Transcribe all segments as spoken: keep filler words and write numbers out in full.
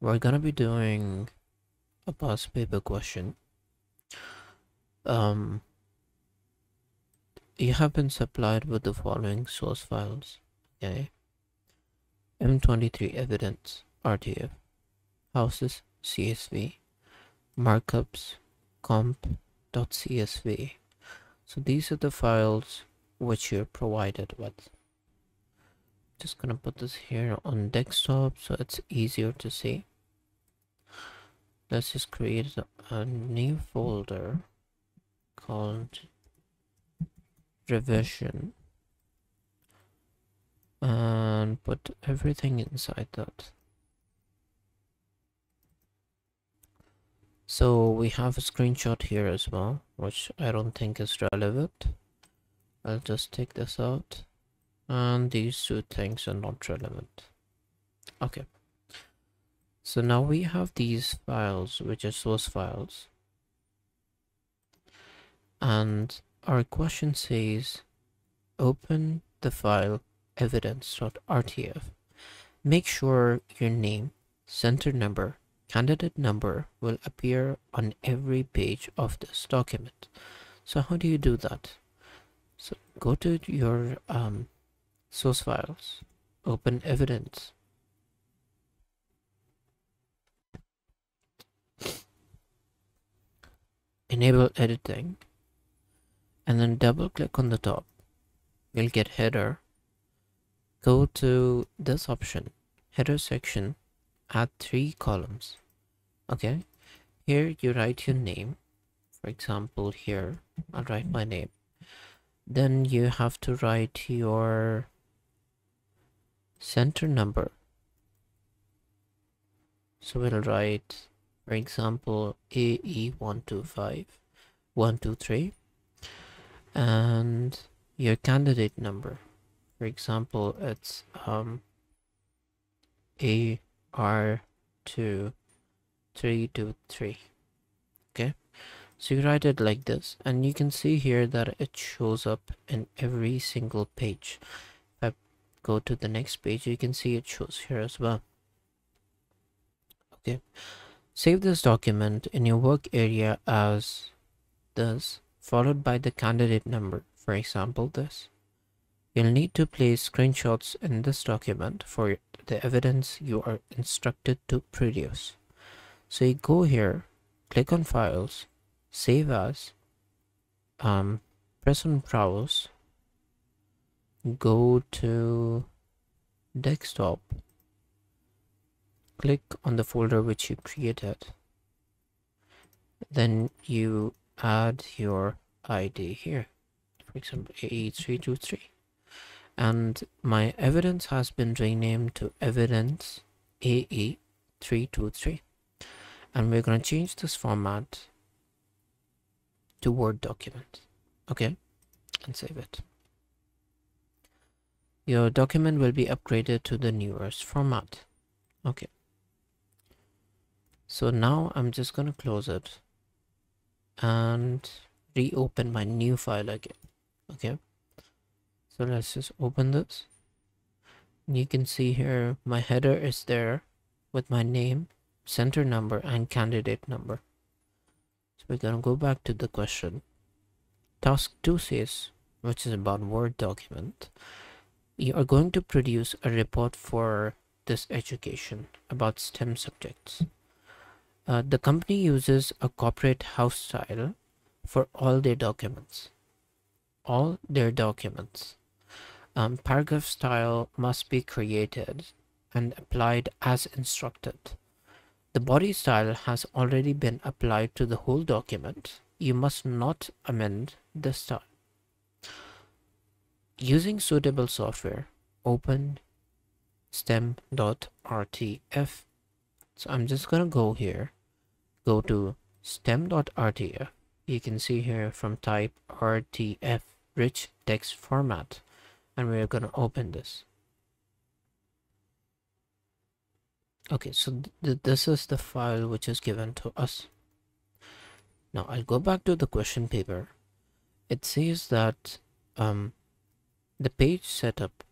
we're gonna be doing a past paper question. Um, you have been supplied with the following source files, okay? M twenty-three evidence R D F, houses C S V, markups comp dot C S V. So these are the files which you're provided with. Just gonna put this here on desktop so it's easier to see. Let's just create a new folder called revision and put everything inside that. So we have a screenshot here as well, which I don't think is relevant. I'll just take this out, and these two things are not relevant. Okay, so now we have these files which are source files, and our question says open the file evidence dot R T F. Make sure your name, center number, candidate number will appear on every page of this document. So how do you do that? So go to your um, source files, open evidence. Enable editing, and then double click on the top. You'll get header. Go to this option, header section, add three columns. Okay, here you write your name. For example, here I'll write my name. Then you have to write your center number. So we'll write, for example, A E one two five one two three, and your candidate number, for example, it's um A R two three two three. Okay, so you write it like this, and you can see here that it shows up in every single page. If I go to the next page, you can see it shows here as well. Okay, save this document in your work area as this, followed by the candidate number, for example, this. You'll need to place screenshots in this document for the evidence you are instructed to produce. So you go here, click on Files, Save As, um, press on Browse, go to Desktop, click on the folder which you created, then you add your I D here, for example A E three two three, and my evidence has been renamed to evidence A E three two three, and we're going to change this format to Word document. Okay, and save it. Your document will be upgraded to the newest format. Okay, so now I'm just going to close it and reopen my new file again. Okay, so let's just open this. You can see here my header is there with my name, center number, and candidate number. So we're gonna go back to the question. Task two says, which is about Word document, you are going to produce a report for this education about STEM subjects. Uh, the company uses a corporate house style for all their documents. All their documents. Um, paragraph style must be created and applied as instructed. The body style has already been applied to the whole document. You must not amend the style. Using suitable software, open stem dot R T F. So I'm just gonna go here, go to stem dot R T F. You can see here from type R T F, rich text format, and we're gonna open this. Okay, so th this is the file which is given to us. Now I'll go back to the question paper. It says that um, the page setup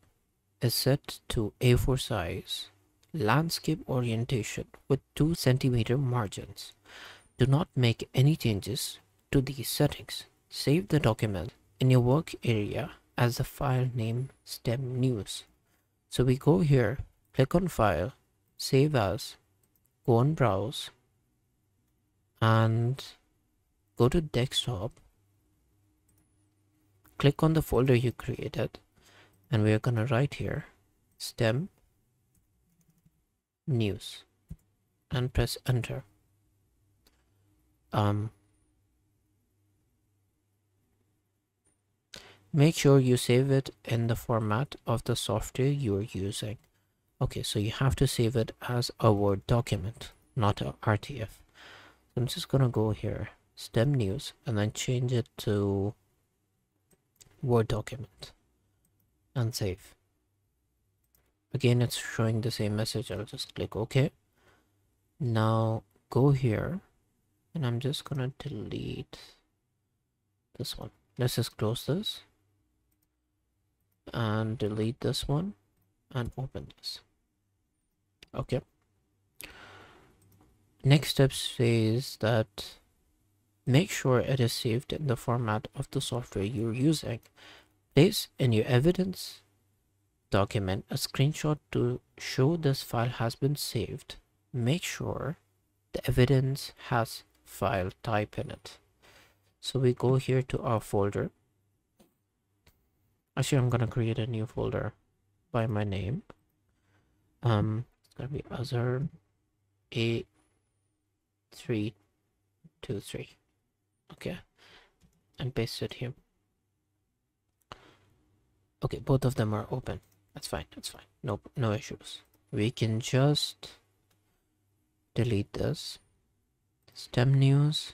is set to A four size landscape orientation with two centimeter margins. Do not make any changes to these settings. Save the document in your work area as the file name STEM news. So we go here, click on file, save as, go on browse and go to desktop. Click on the folder you created and we are going to write here STEM news and press enter. Um, make sure you save it in the format of the software you're using. Okay, so you have to save it as a Word document, not a R T F. So I'm just gonna go here, STEM news, and then change it to Word document and save. Again, it's showing the same message. I'll just click OK. Now go here and I'm just gonna delete this one. Let's just close this and delete this one and open this. Okay, next step says that make sure it is saved in the format of the software you're using. Place in your evidence document a screenshot to show this file has been saved. Make sure the evidence has file type in it. So we go here to our folder. Actually, I'm gonna create a new folder by my name. Um, it's gonna be Azhar A three two three. Okay, and paste it here. Okay, both of them are open. That's fine. That's fine. No, no issues. We can just delete this. STEM news.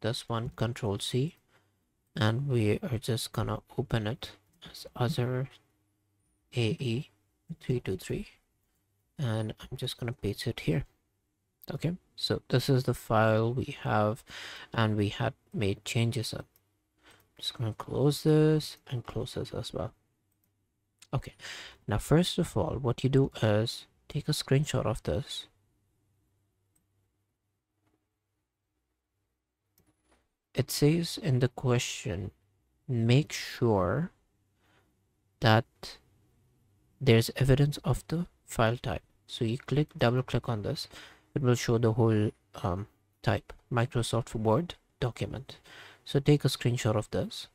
This one, Control C, and we are just gonna open it as Azhar A E three two three, and I'm just gonna paste it here. Okay, so this is the file we have and we had made changes on. I'm just gonna close this and close this as well. Okay, now first of all, what you do is take a screenshot of this. It says in the question, make sure that there's evidence of the file type. So you click, double click on this. It will show the whole um, type, Microsoft Word document. So take a screenshot of this.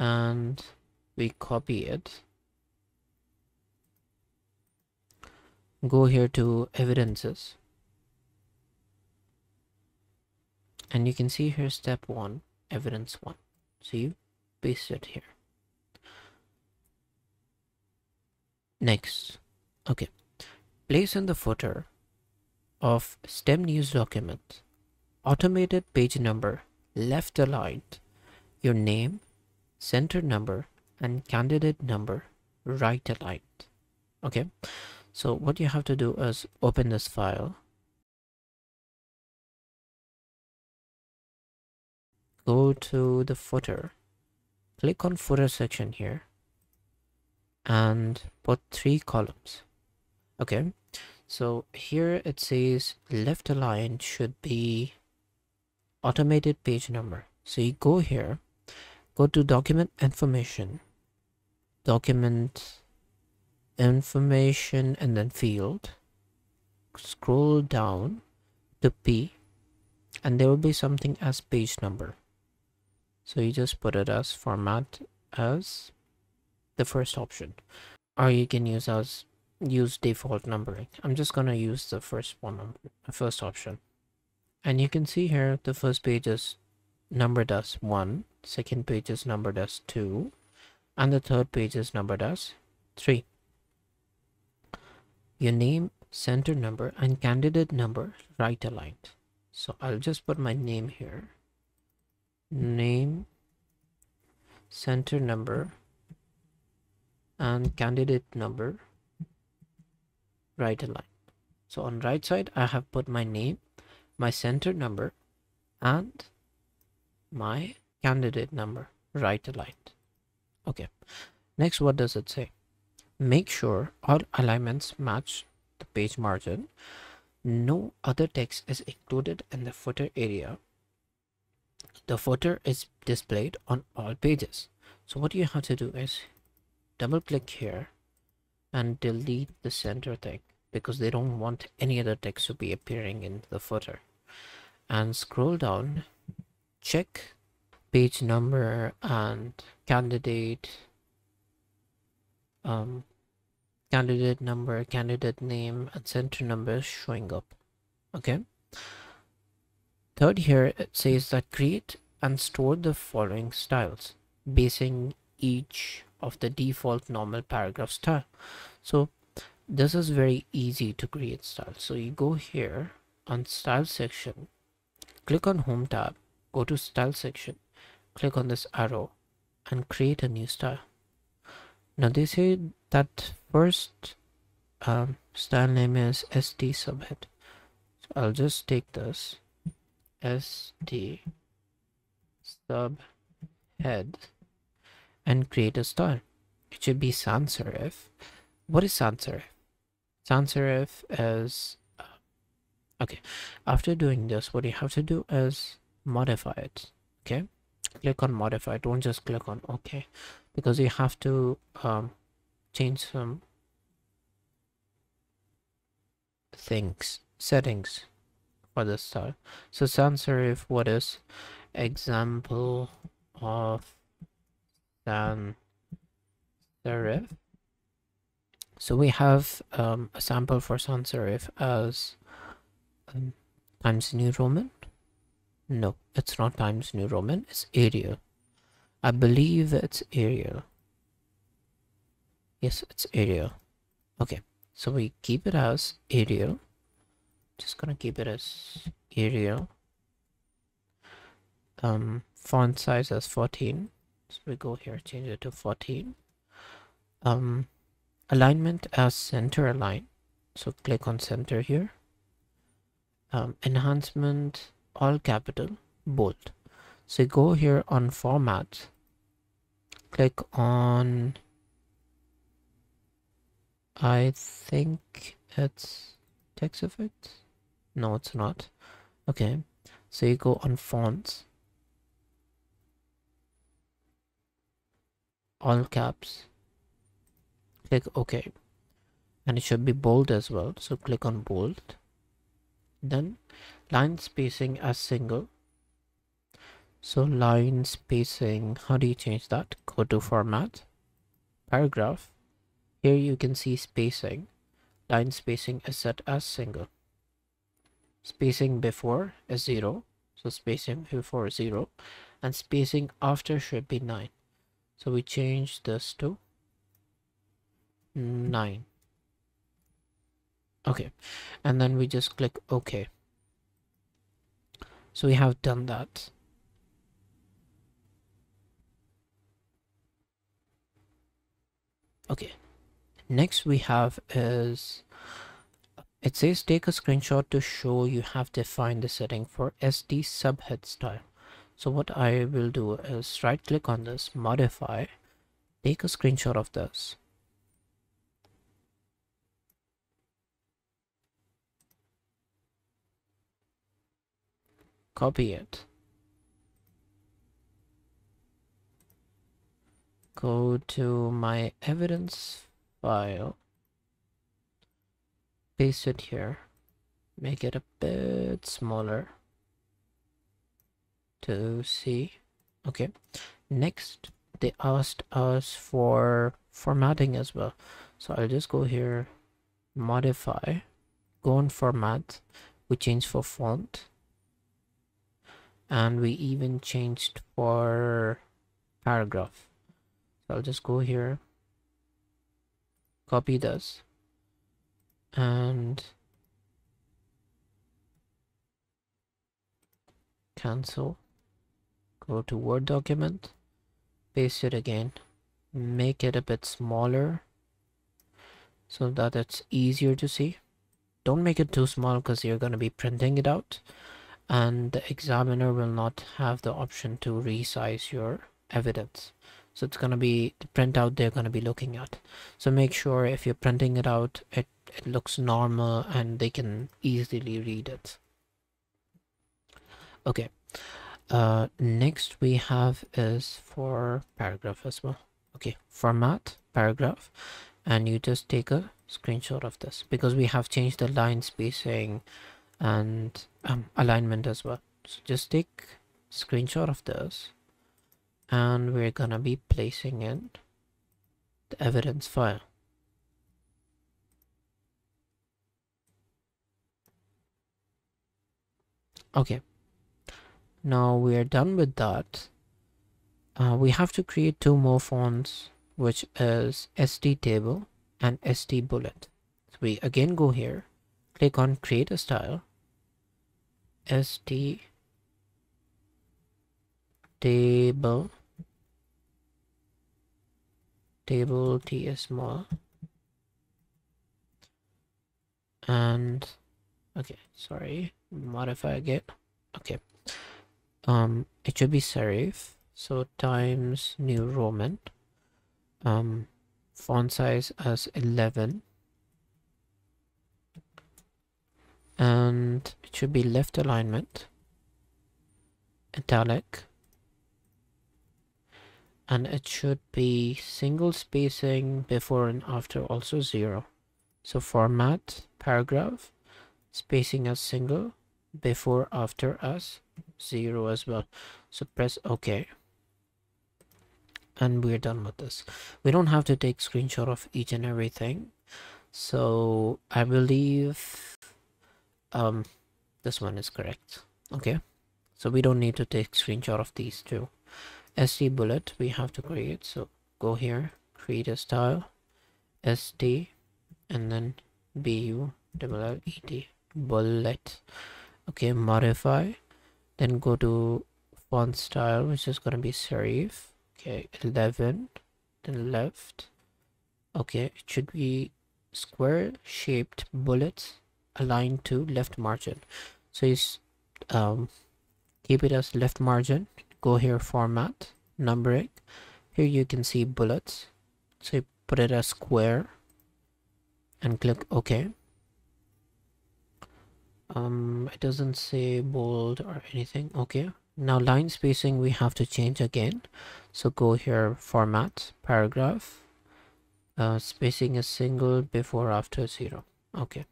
And we copy it. Go here to evidences. And you can see here step one, evidence one. So you paste it here. Next, okay. Place in the footer of STEM news document, automated page number, left aligned, your name, center number, and candidate number, right aligned. Okay. So what you have to do is open this file. Go to the footer, click on footer section here and put three columns. Okay, so here it says left aligned should be automated page number. So you go here, go to document information, document information and then field, scroll down to P and there will be something as page number. So you just put it as format as the first option, or you can use as use default numbering. I'm just gonna use the first one, first option. And you can see here the first page is numbered as one, second page is numbered as two, and the third page is numbered as three. Your name, center number, and candidate number right aligned. So I'll just put my name here. Name, center number, and candidate number right aligned. So on right side I have put my name, my center number, and my candidate number right aligned. Okay, Next, what does it say? Make sure all alignments match the page margin. No other text is included in the footer area. The footer is displayed on all pages. So what you have to do is double click here and delete the center thing, because they don't want any other text to be appearing in the footer. And scroll down, check page number and candidate, um, candidate number, candidate name, and center number showing up. Okay. Third, here it says that create and store the following styles, basing each of the default normal paragraph style. So this is very easy to create styles. So you go here on style section, click on home tab, go to style section, click on this arrow and create a new style. Now they say that first um, style name is S T subhead. So I'll just take this S T subhead and create a style. It should be sans serif. What is sans serif? Sans serif is uh, okay. After doing this, what you have to do is modify it. Okay, click on modify. Don't just click on okay, because you have to um, change some things, settings for this style. So sans serif, what is example of sans serif? So we have um, a sample for sans serif as um, Times New Roman. No, it's not Times New Roman, it's Arial. I believe it's Arial. Yes, it's Arial. Okay, so we keep it as Arial. Just gonna keep it as Arial. Um, font size as fourteen. So we go here, change it to fourteen. Um, alignment as center align. So click on center here. Um, enhancement all capital bold. So go here on format. Click on, I think it's text effects. No, it's not. Okay. So you go on fonts. All caps, click OK, and it should be bold as well, so click on bold. Then line spacing as single. So line spacing, how do you change that? Go to format, paragraph. Here you can see spacing. Line spacing is set as single. Spacing before is zero, so spacing before is zero, and spacing after should be nine. So we change this to nine. Okay, and then we just click OK. So we have done that. Okay, next we have is, it says take a screenshot to show you have defined the setting for S D subhead style. So what I will do is right click on this, modify, take a screenshot of this. Copy it. Go to my evidence file. Paste it here. Make it a bit smaller to see. Okay, next they asked us for formatting as well, so I'll just go here, modify, go on format, we change for font, and we even changed for paragraph. So I'll just go here, copy this, and cancel. Go to Word document, paste it again, make it a bit smaller so that it's easier to see. Don't make it too small because you're going to be printing it out and the examiner will not have the option to resize your evidence. So it's going to be the printout they're going to be looking at. So make sure if you're printing it out, it, it looks normal and they can easily read it. Okay. Uh, next we have is for paragraph as well. Okay. Format paragraph. And you just take a screenshot of this because we have changed the line spacing and um, alignment as well. So just take screenshot of this. And we're gonna be placing in the evidence file. Okay, now we're done with that. Uh, we have to create two more fonts, which is S D table and S D bullet. So we again go here, click on create a style, S D table. Table T is small and okay, sorry, modify again. Okay, um, it should be serif, so times New Roman, um, font size as eleven, and it should be left alignment, italic. And it should be single spacing before and after also zero. So format paragraph, spacing as single, before after as zero as well. So press OK. And we're done with this. We don't have to take screenshot of each and everything. So I believe um, this one is correct. Okay. So we don't need to take screenshot of these two. S T bullet we have to create, so go here, create a style, S T and then B U L L E T, bullet. Okay, modify, then go to font style, which is going to be serif. Okay, eleven, then left. Okay, it should be square shaped bullets aligned to left margin. So you um, keep it as left margin. Go here, format, numbering. Here you can see bullets, so you put it as square and click OK. Um, it doesn't say bold or anything. Okay, now line spacing we have to change again, so go here, format paragraph, uh, spacing is single before after zero. Okay,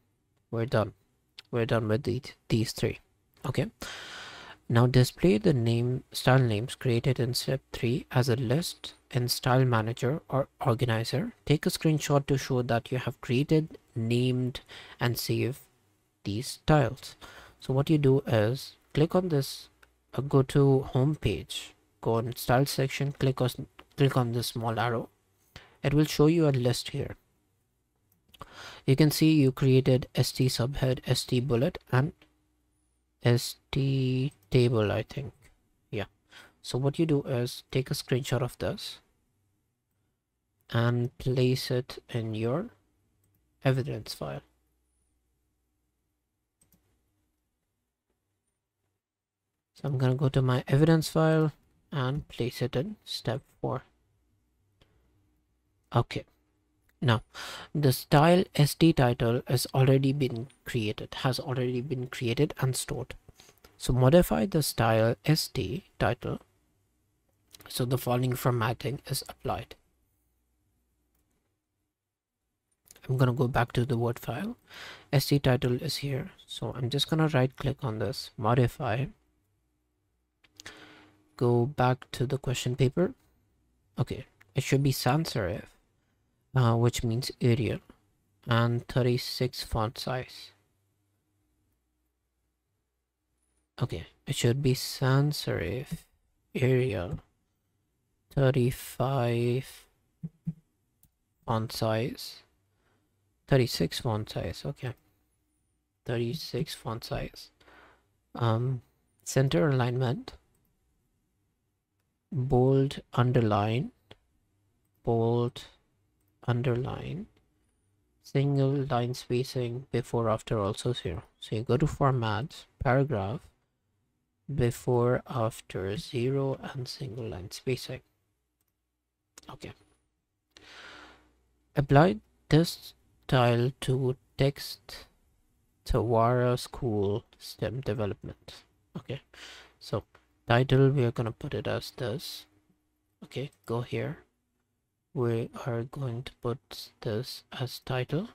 we're done we're done with the, these three. Okay, now display the name style names created in step three as a list in style manager or organizer. Take a screenshot to show that you have created, named and saved these styles. So what you do is click on this, uh, go to home page, go on style section, click on, click on this small arrow. It will show you a list here. You can see you created S T subhead, S T bullet and S T table, I think. Yeah, so what you do is take a screenshot of this and place it in your evidence file. So I'm gonna go to my evidence file and place it in step four. Okay, now the style S T title has already been created has already been created and stored. So modify the style S T title so the following formatting is applied. I'm gonna go back to the Word file. S T title is here, so I'm just gonna right click on this, modify, go back to the question paper. Okay, it should be sans serif, Uh, which means Arial, and thirty-six font size. Okay, it should be sans serif, Arial, thirty-five font size, thirty-six font size. Okay, thirty-six font size. Um, center alignment, bold, underline, bold, underline, single line spacing before after also zero. So you go to format paragraph, before after zero and single line spacing. Okay, apply this tile to text Tawara School STEM development. Okay, so title, we are gonna put it as this. Okay, go here, we are going to put this as title.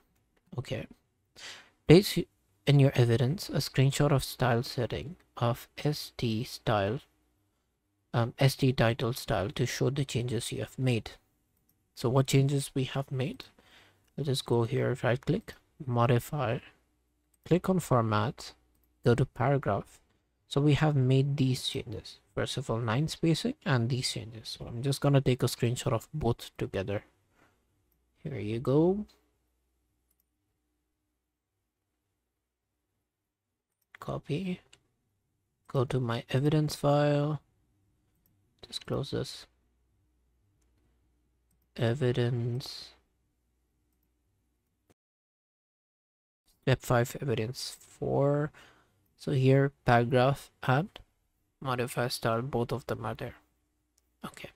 Okay, place in your evidence a screenshot of style setting of S T style um, S T title style to show the changes you have made. So what changes we have made, let us go here, right click, modify, click on format, go to paragraph. So we have made these changes. First of all, nine spacing and these changes. So I'm just gonna take a screenshot of both together. Here you go. Copy. Go to my evidence file. Just close this. Evidence. Step five, evidence four. So here, paragraph and modify style, both of them are there. Okay.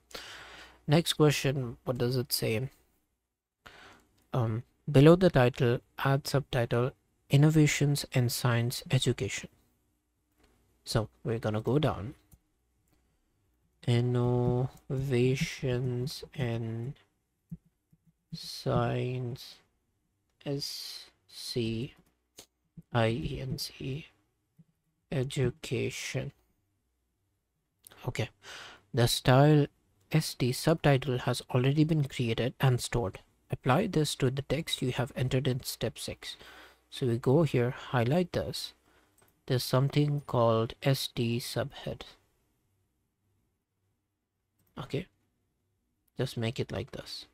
Next question, what does it say? Um, below the title, add subtitle, innovations in science education. So we're gonna go down. Innovations in science, S C I E N C. Education. Okay, the style S T subtitle has already been created and stored. Apply this to the text you have entered in step six. So we go here, highlight this. There's something called S T subhead. Okay, just make it like this.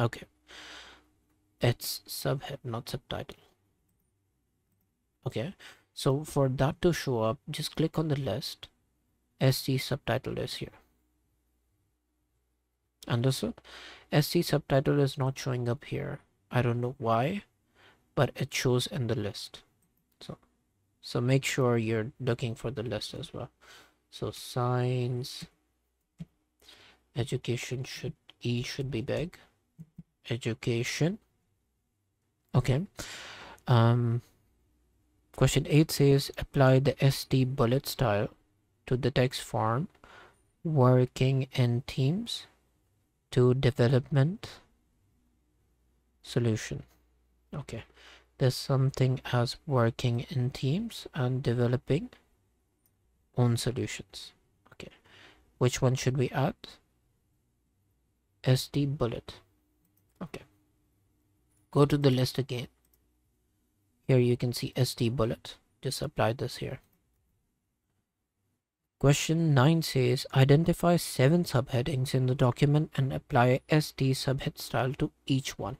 Okay, it's subhead, not subtitle. Okay, so for that to show up, just click on the list. S T subtitle is here. Understood? S T subtitle is not showing up here. I don't know why, but it shows in the list. So, so make sure you're looking for the list as well. So science education, should E should be big. Education. Okay. Um. Question eight says, apply the S T bullet style to the text form, working in teams to development solution. Okay, there's something as working in teams and developing own solutions. Okay, which one should we add? S T bullet. Okay, go to the list again. Here you can see S T bullet. Just apply this here. Question nine says, identify seven subheadings in the document and apply S T subhead style to each one.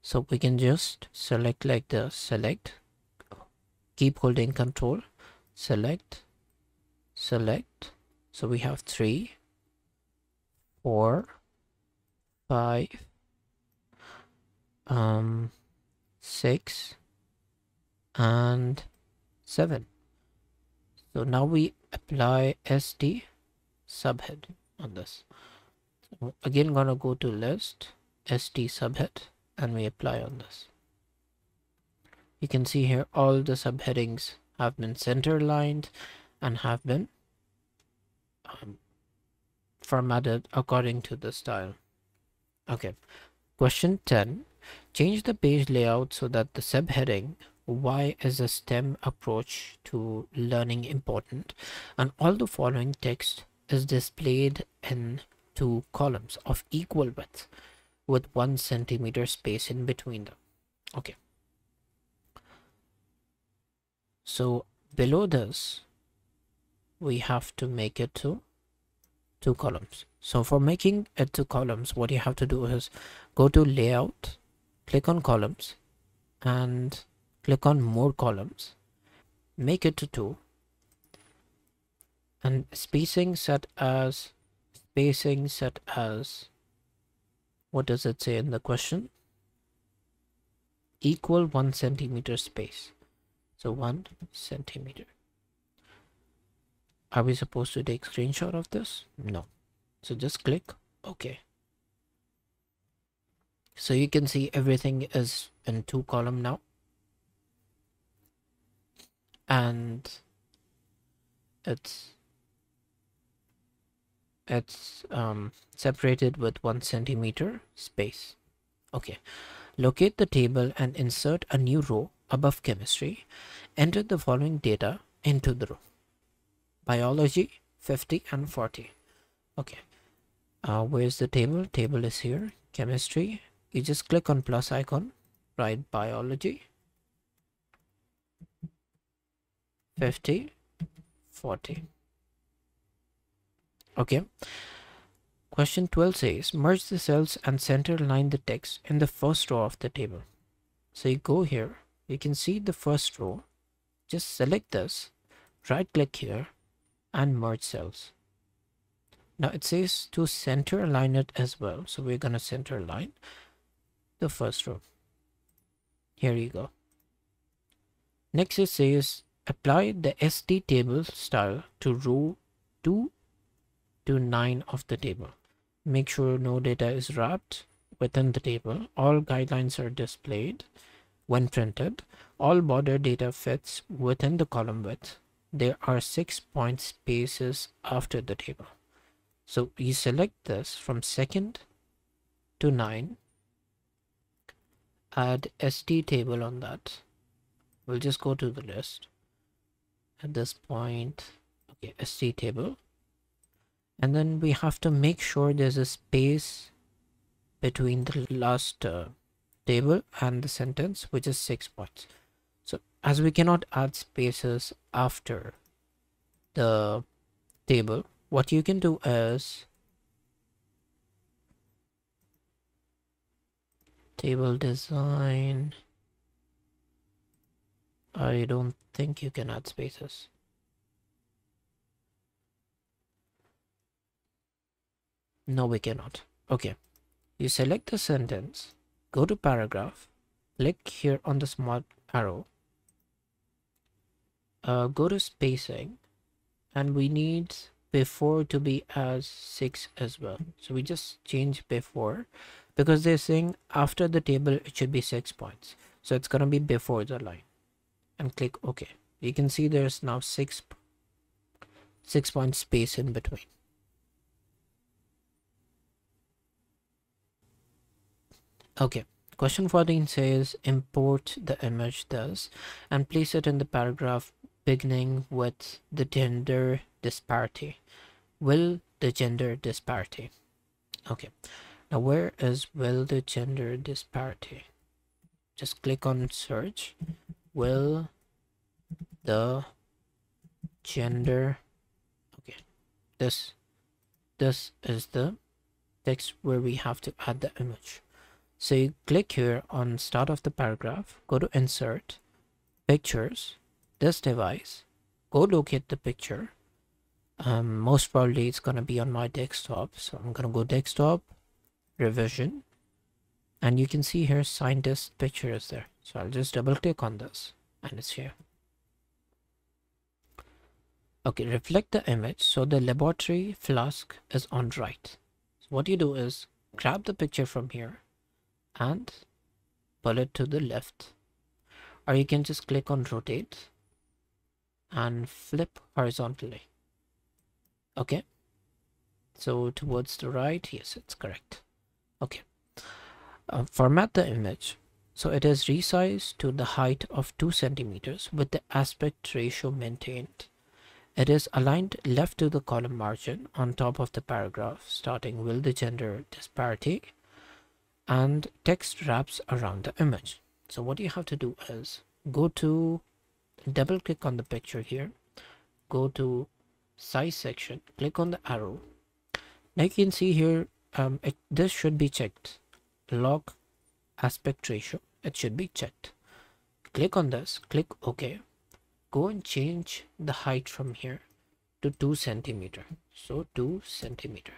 So we can just select like this, select, keep holding control, select, select. So we have three, four, five, um, six and seven. So now we apply S T subhead on this. So again, gonna go to list, S T subhead, and we apply on this. You can see here all the subheadings have been center lined and have been um, formatted according to the style. Okay, question ten. Change the page layout so that the subheading "Why is a STEM approach to learning important?" and all the following text is displayed in two columns of equal width with one centimeter space in between them. Okay. So below this, we have to make it to two columns. So for making it two columns, what you have to do is go to layout, click on columns and click on more columns, make it to two, and spacing set as spacing set as what does it say in the question? Equal one centimeter space. So one centimeter. Are we supposed to take screenshot of this? No. So just click Okay. So you can see everything is in two column now. And it's it's um, separated with one centimeter space. Okay. Locate the table and insert a new row above chemistry. Enter the following data into the row. Biology fifty and forty. Okay. Uh, where's the table? Table is here. Chemistry. You just click on plus icon, write biology fifty, forty. Okay. Question twelve says, merge the cells and center line the text in the first row of the table. So you go here, you can see the first row. Just select this, right click here and merge cells. Now it says to center align it as well. So we're going to center align the first row. Here you go. Next it says, apply the S T table style to row two to nine of the table. Make sure no data is wrapped within the table. All guidelines are displayed when printed. All border data fits within the column width. There are six point spaces after the table. So you select this from second to nine. Add S T table on that. We'll just go to the list at this point. Okay, S T table. And then we have to make sure there's a space between the last uh, table and the sentence, which is six points. So as we cannot add spaces after the table, what you can do is table design. I don't think you can add spaces. No, we cannot. Okay. You select the sentence, go to paragraph, click here on the small arrow, uh, go to spacing, and we need before to be as six as well. So we just change before, because they're saying after the table it should be six points. So it's going to be before the line, and click OK. You can see there's now six, six point space in between. Okay, question fourteen says import the image thus and place it in the paragraph beginning with the gender disparity. Will the gender disparity? Okay, now where is will the gender disparity? Just click on search. Will the gender, okay, this, this is the text where we have to add the image. So you click here on start of the paragraph, go to insert, pictures, this device, go locate the picture. Um, most probably it's going to be on my desktop. So I'm going to go desktop, revision, and you can see here scientist picture is there. So I'll just double click on this and it's here. Okay, reflect the image. So the laboratory flask is on right. So what you do is grab the picture from here and pull it to the left, or you can just click on rotate and flip horizontally. Okay, so towards the right. Yes, it's correct. Okay, uh, format the image so it is resized to the height of two centimeters with the aspect ratio maintained. It is aligned left to the column margin on top of the paragraph starting with the gender disparity, and text wraps around the image. So what you have to do is go to double click on the picture here, go to size section, click on the arrow. Now you can see here um, it, this should be checked, log aspect ratio, it should be checked. Click on this, click OK, go and change the height from here to two centimeter. So two centimeter,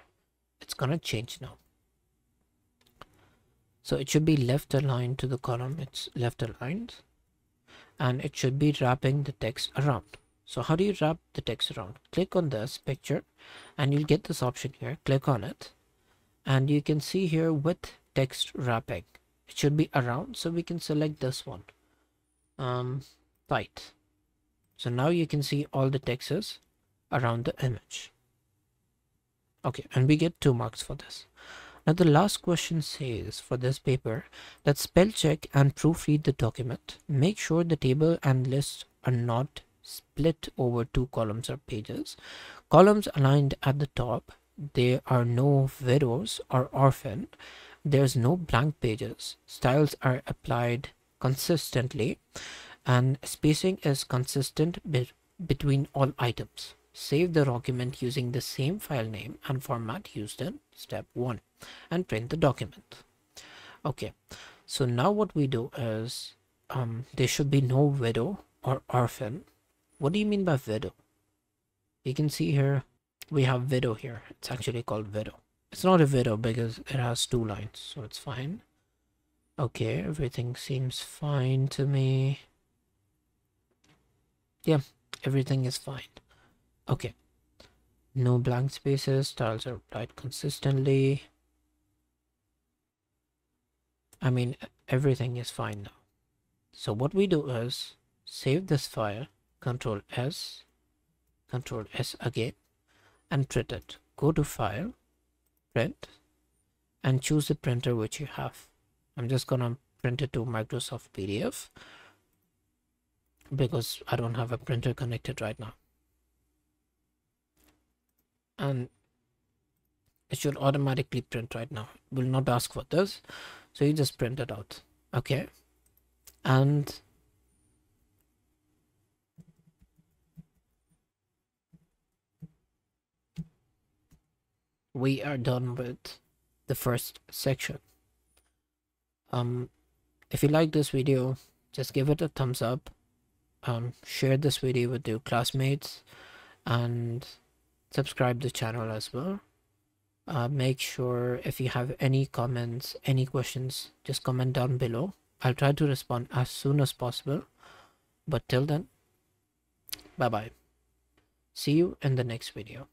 it's gonna change now. So it should be left aligned to the column, it's left aligned, and it should be wrapping the text around. So how do you wrap the text around? Click on this picture and you'll get this option here. Click on it and you can see here with text wrapping it should be around, so we can select this one, um right. So now you can see all the text is around the image. Okay, and we get two marks for this. Now the last question says for this paper that spell check and proofread the document. Make sure the table and list are not split over two columns or pages. Columns aligned at the top. There are no widows or orphan. There's no blank pages. Styles are applied consistently and spacing is consistent be between all items. Save the document using the same file name and format used in step one and print the document. Okay, so now what we do is um, there should be no widow or orphan. What do you mean by widow? You can see here we have widow here. It's actually called widow. It's not a widow because it has two lines, so it's fine. Okay, everything seems fine to me. Yeah, everything is fine. Okay, no blank spaces, styles are applied consistently. I mean, everything is fine now. So what we do is save this file, Control S, Control S again, and print it. Go to File, Print, and choose the printer which you have. I'm just gonna print it to Microsoft P D F because I don't have a printer connected right now. And it should automatically print right now. It will not ask for this, so you just print it out. Okay, and we are done with the first section. Um if you like this video, just give it a thumbs up, um share this video with your classmates, and subscribe the channel as well. Uh, make sure if you have any comments, any questions, just comment down below. I'll try to respond as soon as possible, but till then, bye bye. See you in the next video.